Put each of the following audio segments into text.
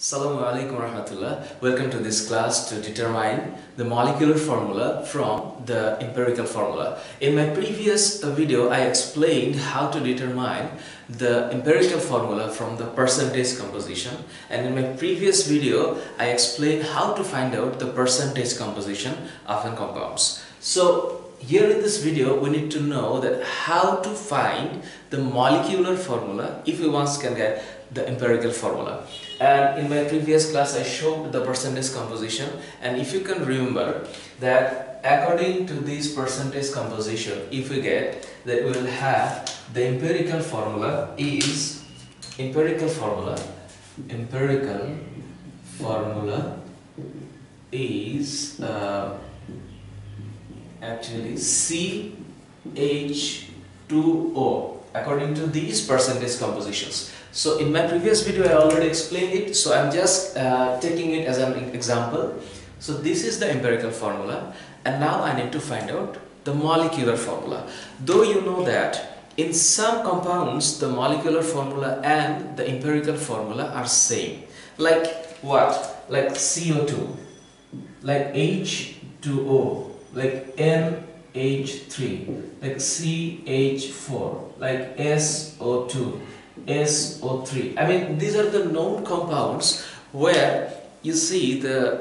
Assalamu alaikum warahmatullah. Welcome to this class to determine the molecular formula from the empirical formula. In my previous video, I explained how to determine the empirical formula from the percentage composition, and in my previous video, I explained how to find out the percentage composition of the compounds. So here in this video, we need to know that how to find the molecular formula if we once can get the empirical formula. And in my previous class, I showed the percentage composition, and if you can remember that according to this percentage composition, if we get that, we will have the empirical formula is actually CH2O according to these percentage compositions. So in my previous video I already explained it, so I'm just taking it as an example. So this is the empirical formula, and now I need to find out the molecular formula. Though you know that in some compounds the molecular formula and the empirical formula are same, like what? Like CO2, like H2O, like NH3, like CH4, like SO2, SO3. I mean, these are the known compounds where you see the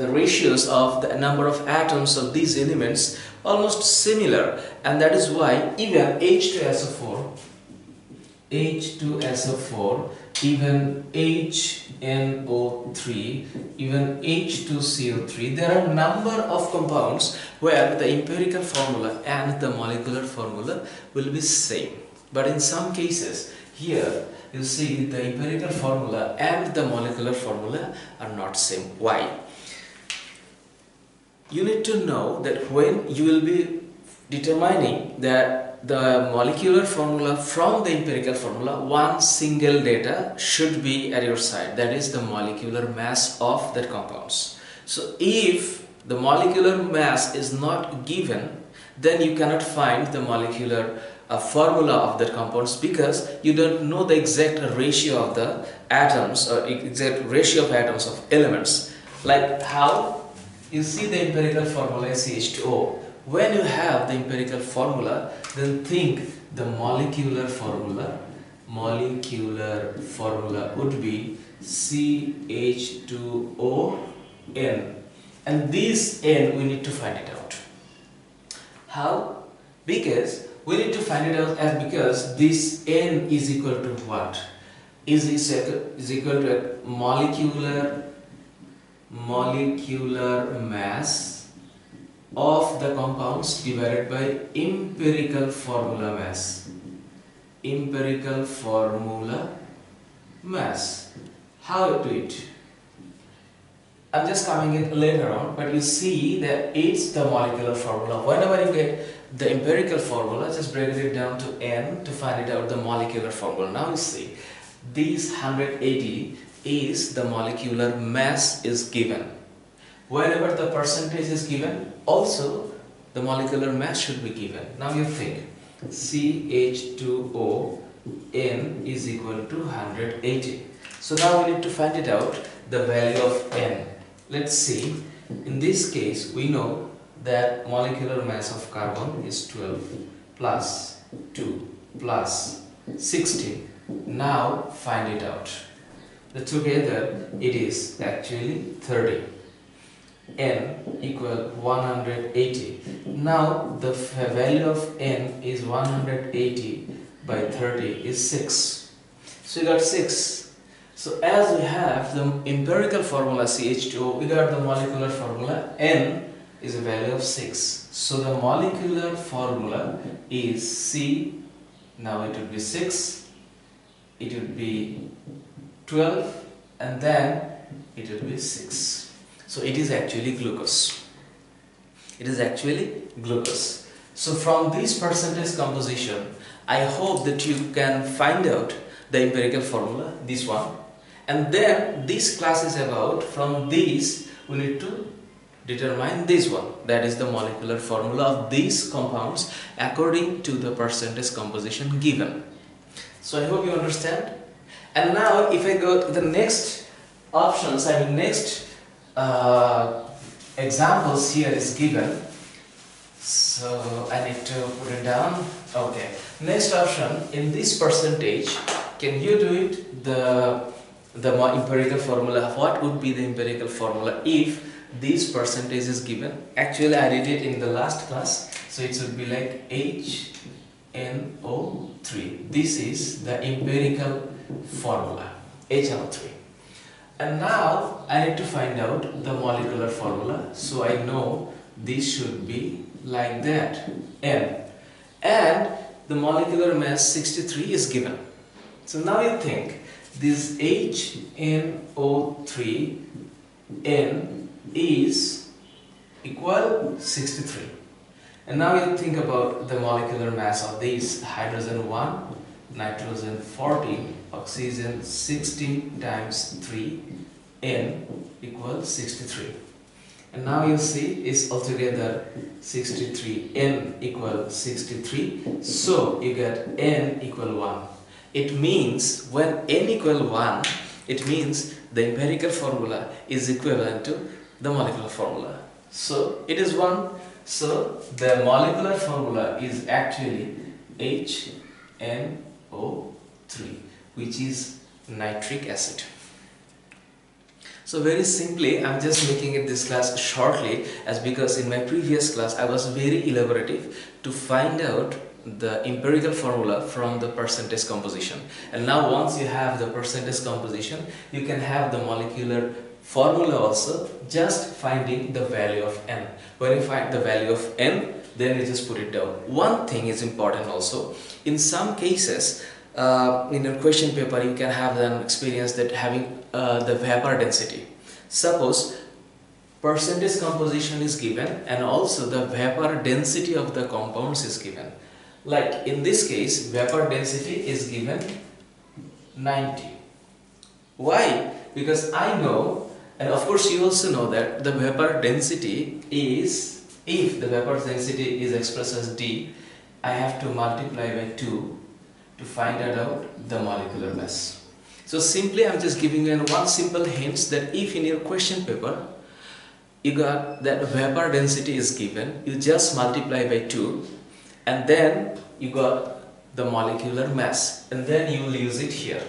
ratios of the number of atoms of these elements almost similar, and that is why even H2SO4, even HNO3, even H2CO3, there are a number of compounds where the empirical formula and the molecular formula will be same. But in some cases, here you see the empirical formula and the molecular formula are not same. Why? You need to know that when you will be determining that the molecular formula from the empirical formula, one single data should be at your side, that is the molecular mass of that compounds. So if the molecular mass is not given, then you cannot find the molecular formula of that compounds, because you don't know the exact ratio of the atoms or exact ratio of atoms of elements. Like how you see the empirical formula is CH2O. When you have the empirical formula, then think the molecular formula would be CH2ON, and this N we need to find it out. How? Because we need to find it out as, because this N is equal to what? Is equal to molecular mass of the compounds divided by empirical formula mass. How to do it? I'm just coming it later on, but you see that it's the molecular formula. Whenever you get the empirical formula, just break it down to N to find it out the molecular formula. Now you see these 180 is the molecular mass is given. Whenever the percentage is given, also the molecular mass should be given. Now you think CH2ON is equal to 180. So now we need to find it out the value of N. Let's see. In this case, we know that molecular mass of carbon is 12 plus 2 plus 16. Now find it out. Together it is actually 30. N equal 180. Now the value of N is 180 by 30 is 6. So you got 6. So as we have the empirical formula CH2O, we got the molecular formula N is a value of 6. So the molecular formula is C. Now it would be 6. It would be 12, and then it would be 6. So it is actually glucose. So from this percentage composition, I hope that you can find out the empirical formula, this one. And then this class is about, from this we need to determine this one, that is the molecular formula of these compounds according to the percentage composition given. So I hope you understand. And now if I go to the next options, I mean next examples here is given. So I need to put it down. Okay. Next option, in this percentage, can you do it the more empirical formula? What would be the empirical formula if this percentage is given? Actually, I did it in the last class, so it should be like HNO3. This is the empirical formula, HNO3. And now I need to find out the molecular formula, so I know this should be like that, M. And the molecular mass 63 is given. So now you think this HNO3N is equal 63. And now you think about the molecular mass of these: hydrogen 1, nitrogen 14, oxygen 16 times 3, N equals 63. And now you see is altogether 63, N equals 63. So you get N equal 1. It means when N equal 1, it means the empirical formula is equivalent to the molecular formula. So it is 1. So the molecular formula is actually HNO3, which is nitric acid. So very simply, I'm just making it this class shortly, as because in my previous class I was very elaborative to find out the empirical formula from the percentage composition. And now once you have the percentage composition, you can have the molecular formula also, just finding the value of N. When you find the value of N, then you just put it down. One thing is important also, in some cases, in a question paper you can have an experience that having the vapor density. Suppose percentage composition is given and also the vapor density of the compounds is given. Like in this case, vapor density is given 90. Why? Because I know, and of course you also know, that the vapor density is, if the vapor density is expressed as D, I have to multiply by 2 to find out the molecular mass. So simply I'm just giving you one simple hint that if in your question paper you got that vapor density is given, you just multiply by 2 and then you got the molecular mass, and then you will use it here.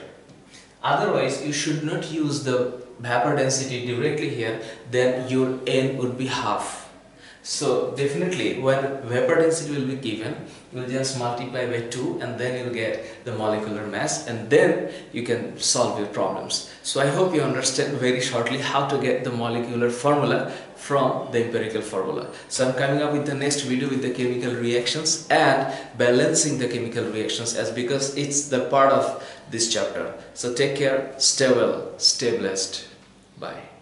Otherwise you should not use the vapor density directly here, then your N would be half. So definitely when vapor density will be given, you will just multiply by 2 and then you will get the molecular mass, and then you can solve your problems. So I hope you understand very shortly how to get the molecular formula from the empirical formula. So I'm coming up with the next video with the chemical reactions and balancing the chemical reactions, as because it's the part of this chapter. So take care, stay well, stay blessed. Bye.